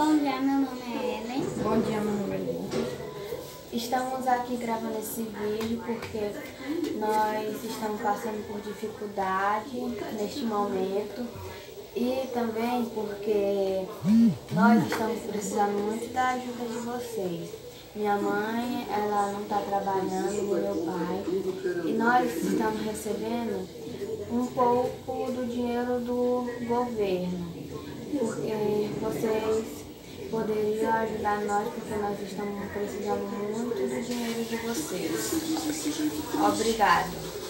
Bom dia, meu nome é Ellen. Bom dia, meu nome é Lívia. Estamos aqui gravando esse vídeo porque nós estamos passando por dificuldade neste momento e também porque nós estamos precisando muito da ajuda de vocês. Minha mãe, ela não está trabalhando, e meu pai, e nós estamos recebendo um pouco do dinheiro do governo. Porque vocês poderiam ajudar nós, porque nós estamos precisando muito do dinheiro de vocês. Obrigada.